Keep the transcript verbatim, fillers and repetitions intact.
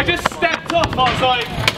I just stepped up, I was like,